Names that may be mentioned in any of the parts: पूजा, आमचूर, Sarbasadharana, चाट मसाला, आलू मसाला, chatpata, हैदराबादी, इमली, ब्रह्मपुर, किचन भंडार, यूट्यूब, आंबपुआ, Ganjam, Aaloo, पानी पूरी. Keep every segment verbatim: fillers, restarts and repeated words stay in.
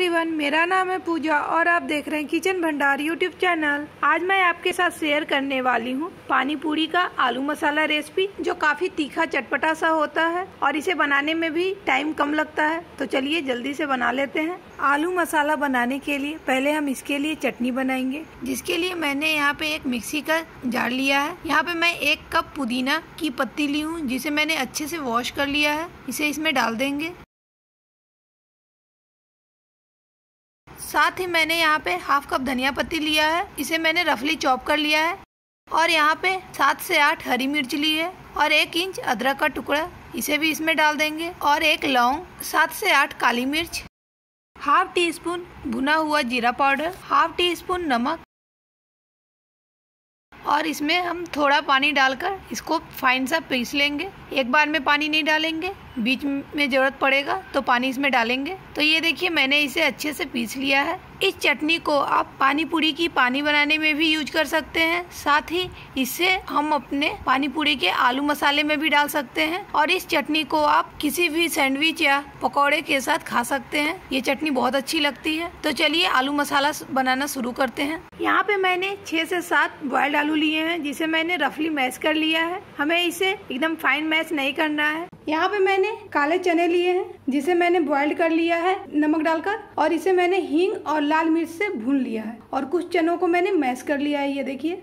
Everyone, मेरा नाम है पूजा और आप देख रहे हैं किचन भंडार यूट्यूब चैनल। आज मैं आपके साथ शेयर करने वाली हूँ पानी पूरी का आलू मसाला रेसिपी, जो काफी तीखा चटपटा सा होता है और इसे बनाने में भी टाइम कम लगता है। तो चलिए जल्दी से बना लेते हैं। आलू मसाला बनाने के लिए पहले हम इसके लिए चटनी बनाएंगे, जिसके लिए मैंने यहाँ पे एक मिक्सी का जार लिया है। यहाँ पे मैं एक कप पुदीना की पत्ती ली हूँ, जिसे मैंने अच्छे से वॉश कर लिया है। इसे इसमें डाल देंगे। साथ ही मैंने यहाँ पे हाफ कप धनिया पत्ती लिया है, इसे मैंने रफली चॉप कर लिया है। और यहाँ पे सात से आठ हरी मिर्च ली है और एक इंच अदरक का टुकड़ा, इसे भी इसमें डाल देंगे। और एक लौंग, सात से आठ काली मिर्च, हाफ टी स्पून भुना हुआ जीरा पाउडर, हाफ टी स्पून नमक, और इसमें हम थोड़ा पानी डालकर इसको फाइन सा पीस लेंगे। एक बार में पानी नहीं डालेंगे, बीच में ज़रूरत पड़ेगा तो पानी इसमें डालेंगे। तो ये देखिए मैंने इसे अच्छे से पीस लिया है। इस चटनी को आप पानी पूरी की पानी बनाने में भी यूज कर सकते हैं, साथ ही इसे हम अपने पानी पूरी के आलू मसाले में भी डाल सकते हैं। और इस चटनी को आप किसी भी सैंडविच या पकौड़े के साथ खा सकते हैं। ये चटनी बहुत अच्छी लगती है। तो चलिए आलू मसाला बनाना शुरू करते हैं। यहाँ पे मैंने छः से सात बॉइल्ड आलू लिए हैं, जिसे मैंने रफली मैश कर लिया है। हमें इसे एकदम फाइन मैश नहीं करना है। यहाँ पे मैंने काले चने लिए हैं, जिसे मैंने बॉइल्ड कर लिया है नमक डालकर, और इसे मैंने हींग और लाल मिर्च से भून लिया है। और कुछ चनों को मैंने मैश कर लिया है, ये देखिए।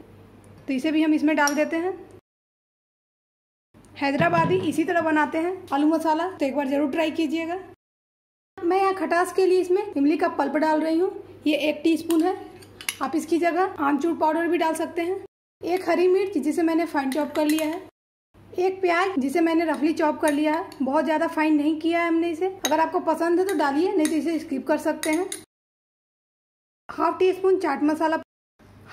तो इसे भी हम इसमें डाल देते हैं। हैदराबादी इसी तरह बनाते हैं आलू मसाला, तो एक बार जरूर ट्राई कीजिएगा। मैं यहाँ खटास के लिए इसमें इमली का पल्प डाल रही हूँ, ये एक टीस्पून है। आप इसकी जगह आमचूर पाउडर भी डाल सकते हैं। एक हरी मिर्च, जिसे मैंने फाइन चॉप कर लिया है। एक प्याज, जिसे मैंने रफली चॉप कर लिया है, बहुत ज़्यादा फाइन नहीं किया है हमने इसे। अगर आपको पसंद है तो डालिए, नहीं तो इसे स्किप कर सकते हैं। Half teaspoon चाट मसाला,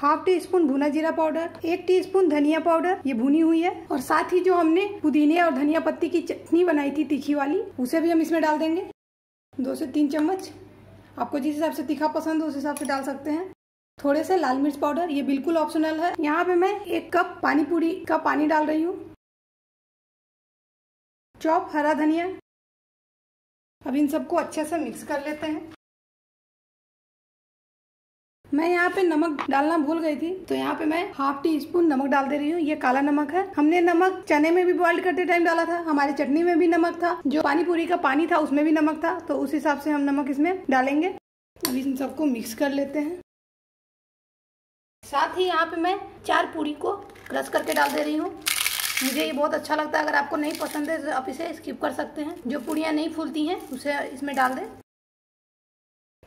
half teaspoon भुना जीरा पाउडर, एक टी स्पून धनिया पाउडर, ये भुनी हुई है। और साथ ही जो हमने पुदीने और धनिया पत्ती की चटनी बनाई थी तीखी वाली, उसे भी हम इसमें डाल देंगे। दो से तीन चम्मच, आपको जिस हिसाब से तीखा पसंद हो उस हिसाब से डाल सकते हैं। थोड़े से लाल मिर्च पाउडर, ये बिल्कुल ऑप्शनल है। यहाँ पे मैं एक कप पानी पूरी का पानी डाल रही हूँ। चॉप हरा धनिया। अब इन सबको अच्छे से मिक्स कर लेते हैं। मैं यहाँ पे नमक डालना भूल गई थी, तो यहाँ पे मैं हाफ टी स्पून नमक डाल दे रही हूँ। ये काला नमक है, हमने नमक चने में भी बॉइल करते टाइम डाला था, हमारी चटनी में भी नमक था, जो पानी पूरी का पानी था उसमें भी नमक था, तो उस हिसाब से हम नमक इसमें डालेंगे। अब इन सबको मिक्स कर लेते हैं। साथ ही यहाँ पे मैं चार पूरी को क्रश करके डाल दे रही हूँ। मुझे ये बहुत अच्छा लगता है। अगर आपको नहीं पसंद है तो आप इसे स्किप कर सकते हैं। जो पूरियाँ नहीं फूलती हैं उसे इसमें डाल दें।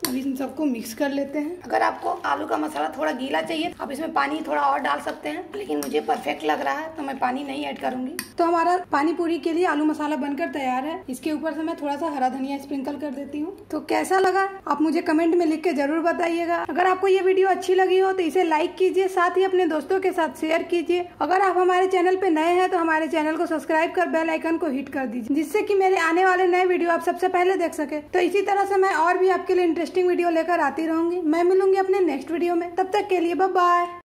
अभी इन सबको मिक्स कर लेते हैं। अगर आपको आलू का मसाला थोड़ा गीला चाहिए तो आप इसमें पानी थोड़ा और डाल सकते हैं, लेकिन मुझे परफेक्ट लग रहा है तो मैं पानी नहीं ऐड करूँगी। तो हमारा पानी पूरी के लिए आलू मसाला बनकर तैयार है। इसके ऊपर से मैं थोड़ा सा हरा धनिया स्प्रिंकल कर देती हूँ। तो कैसा लगा आप मुझे कमेंट में लिख के जरूर बताइएगा। अगर आपको ये वीडियो अच्छी लगी हो तो इसे लाइक कीजिए, साथ ही अपने दोस्तों के साथ शेयर कीजिए। अगर आप हमारे चैनल पर नए हैं तो हमारे चैनल को सब्सक्राइब कर बेल आइकन को हिट कर दीजिए, जिससे कि मेरे आने वाले नए वीडियो आप सबसे पहले देख सके। तो इसी तरह से मैं और भी आपके लिए इंटरेस्टिंग वीडियो लेकर आती रहूंगी। मैं मिलूंगी अपने नेक्स्ट वीडियो में, तब तक के लिए बाय बाय।